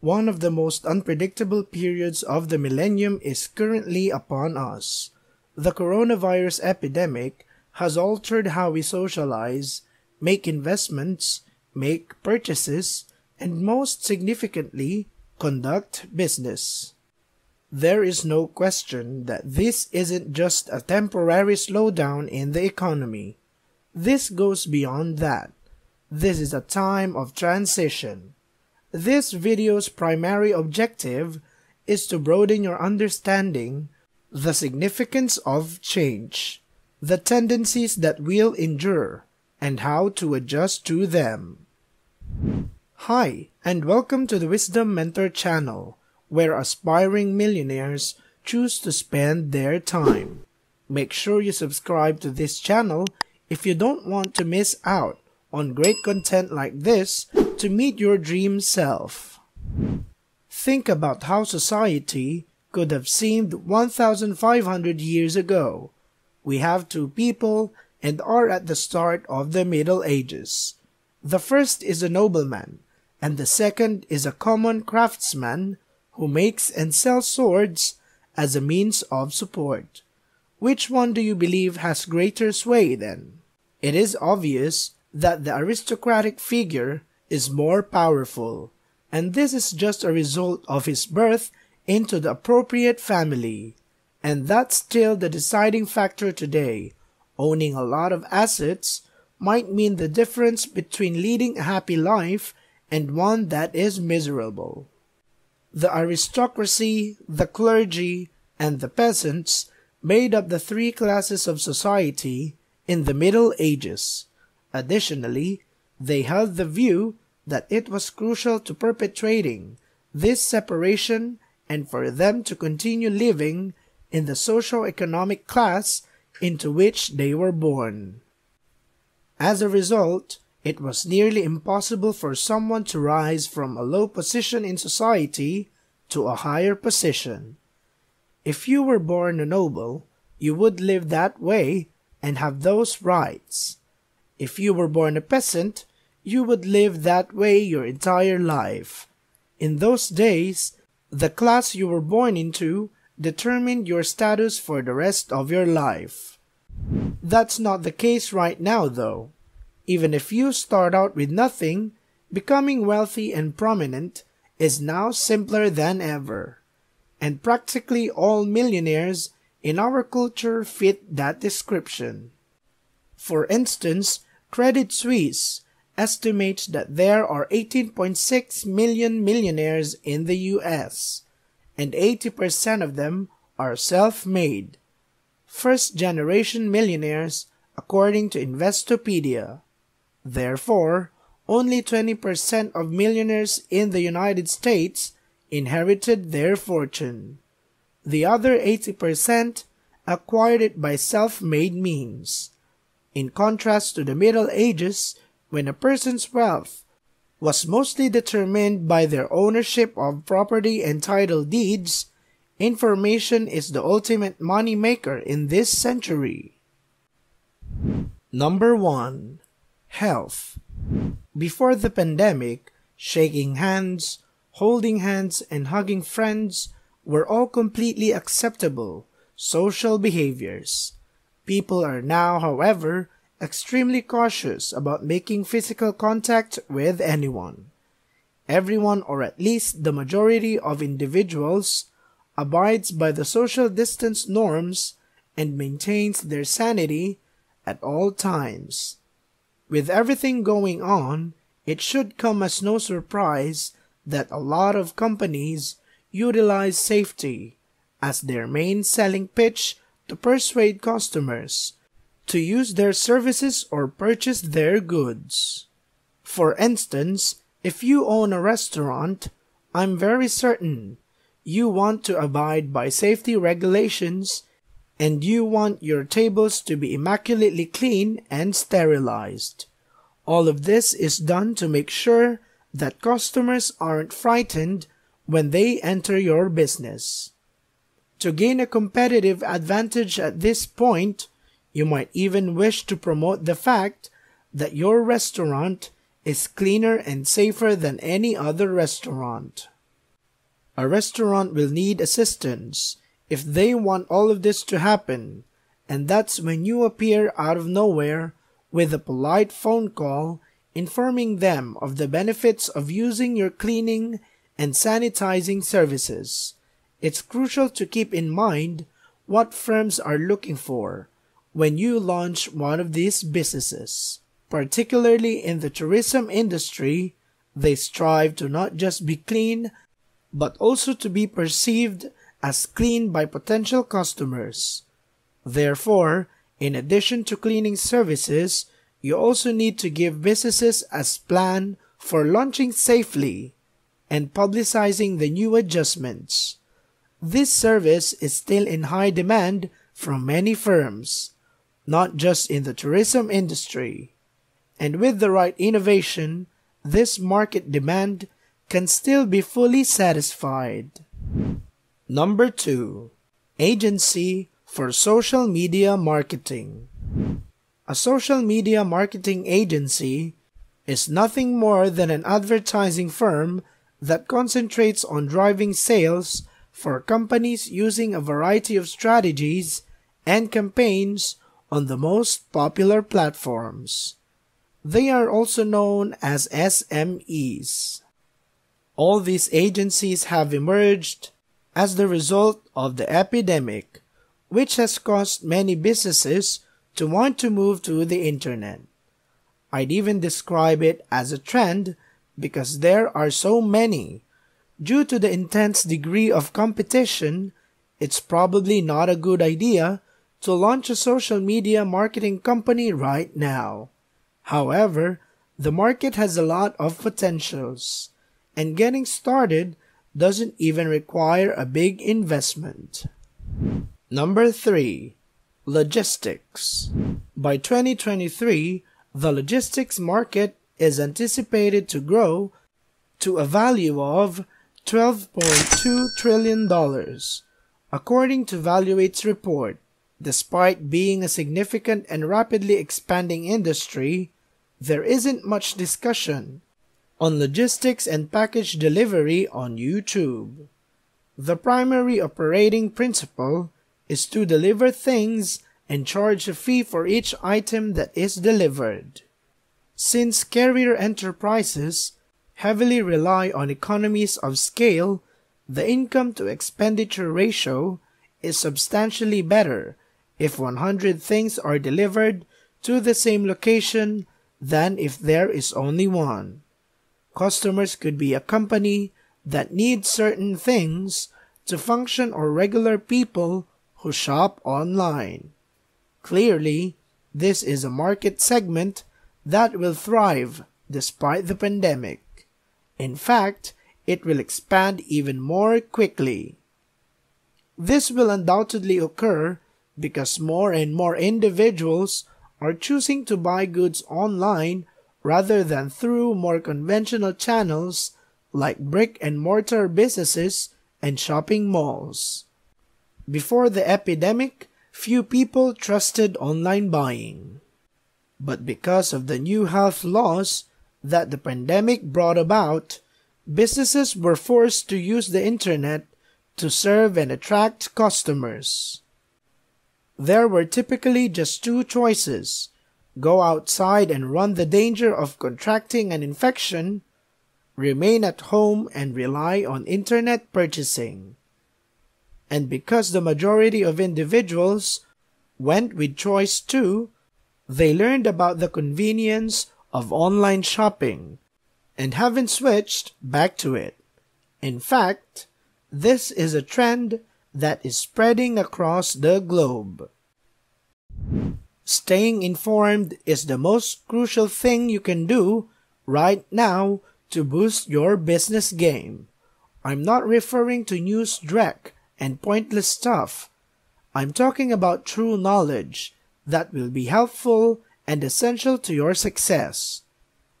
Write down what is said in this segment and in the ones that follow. One of the most unpredictable periods of the millennium is currently upon us. The coronavirus epidemic has altered how we socialize, make investments, make purchases, and most significantly, conduct business. There is no question that this isn't just a temporary slowdown in the economy. This goes beyond that. This is a time of transition. This video's primary objective is to broaden your understanding of the significance of change, the tendencies that will endure, and how to adjust to them. Hi, and welcome to the Wisdom Mentor channel, where aspiring millionaires choose to spend their time. Make sure you subscribe to this channel if you don't want to miss out on great content like this to meet your dream self. Think about how society could have seemed 1,500 years ago. We have two people and are at the start of the Middle Ages. The first is a nobleman, and the second is a common craftsman who makes and sells swords as a means of support. Which one do you believe has greater sway then? It is obvious that the aristocratic figure is more powerful, and this is just a result of his birth into the appropriate family. And that's still the deciding factor today. Owning a lot of assets might mean the difference between leading a happy life and one that is miserable. The aristocracy, the clergy, and the peasants made up the three classes of society in the Middle Ages. Additionally, they held the view that it was crucial to perpetuating this separation and for them to continue living in the socio-economic class into which they were born. As a result, it was nearly impossible for someone to rise from a low position in society to a higher position. If you were born a noble, you would live that way and have those rights. If you were born a peasant, you would live that way your entire life. In those days, the class you were born into determined your status for the rest of your life. That's not the case right now, though. Even if you start out with nothing, becoming wealthy and prominent is now simpler than ever. And practically all millionaires in our culture fit that description. For instance, Credit Suisse estimates that there are 18.6 million millionaires in the US, and 80% of them are self-made, first-generation millionaires according to Investopedia. Therefore, only 20% of millionaires in the United States inherited their fortune. The other 80% acquired it by self-made means. In contrast to the Middle Ages, when a person's wealth was mostly determined by their ownership of property and title deeds, information is the ultimate money maker in this century. Number 1. Health. Before the pandemic, shaking hands, holding hands, and hugging friends were all completely acceptable social behaviors. People are now, however, extremely cautious about making physical contact with anyone. Everyone, or at least the majority of individuals, abides by the social distance norms and maintains their sanity at all times. With everything going on, it should come as no surprise that a lot of companies utilize safety as their main selling pitch to persuade customers to use their services or purchase their goods. For instance, if you own a restaurant, I'm very certain you want to abide by safety regulations and you want your tables to be immaculately clean and sterilized. All of this is done to make sure that customers aren't frightened when they enter your business. To gain a competitive advantage at this point, you might even wish to promote the fact that your restaurant is cleaner and safer than any other restaurant. A restaurant will need assistance if they want all of this to happen, and that's when you appear out of nowhere with a polite phone call informing them of the benefits of using your cleaning and sanitizing services. It's crucial to keep in mind what firms are looking for when you launch one of these businesses. Particularly in the tourism industry, they strive to not just be clean, but also to be perceived as clean by potential customers. Therefore, in addition to cleaning services, you also need to give businesses a plan for launching safely and publicizing the new adjustments. This service is still in high demand from many firms, not just in the tourism industry. And with the right innovation, this market demand can still be fully satisfied. Number 2. Agency for Social Media Marketing. A social media marketing agency is nothing more than an advertising firm that concentrates on driving sales for companies using a variety of strategies and campaigns on the most popular platforms. They are also known as SMEs. All these agencies have emerged as the result of the epidemic, which has caused many businesses to want to move to the internet. I'd even describe it as a trend because there are so many. Due to the intense degree of competition, it's probably not a good idea to launch a social media marketing company right now. However, the market has a lot of potentials, and getting started doesn't even require a big investment. Number 3. Logistics. By 2023, the logistics market is anticipated to grow to a value of $12.2 trillion, according to Valuate's report. Despite being a significant and rapidly expanding industry, there isn't much discussion on logistics and package delivery on YouTube. The primary operating principle is to deliver things and charge a fee for each item that is delivered. Since carrier enterprises heavily rely on economies of scale, the income to expenditure ratio is substantially better if 100 things are delivered to the same location than if there is only one. Customers could be a company that needs certain things to function or regular people who shop online. Clearly, this is a market segment that will thrive despite the pandemic. In fact, it will expand even more quickly. This will undoubtedly occur because more and more individuals are choosing to buy goods online rather than through more conventional channels like brick-and-mortar businesses and shopping malls. Before the epidemic, few people trusted online buying. But because of the new health laws that the pandemic brought about, businesses were forced to use the internet to serve and attract customers. There were typically just two choices: go outside and run the danger of contracting an infection, remain at home and rely on internet purchasing. And because the majority of individuals went with choice 2, they learned about the convenience of online shopping and haven't switched back to it. In fact, this is a trend that is spreading across the globe. Staying informed is the most crucial thing you can do right now to boost your business game. I'm not referring to news dreck and pointless stuff. I'm talking about true knowledge that will be helpful and essential to your success.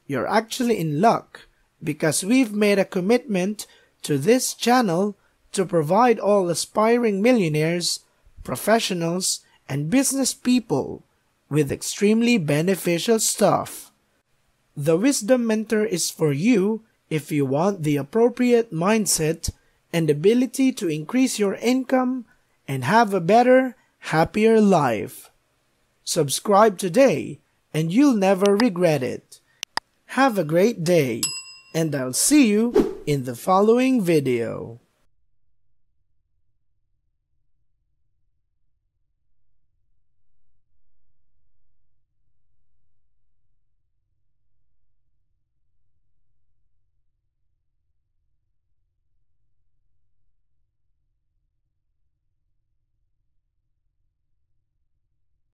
You're actually in luck because we've made a commitment to this channel to provide all aspiring millionaires, professionals, and business people with extremely beneficial stuff. The Wisdom Mentor is for you if you want the appropriate mindset and ability to increase your income and have a better, happier life. Subscribe today and you'll never regret it. Have a great day, and I'll see you in the following video.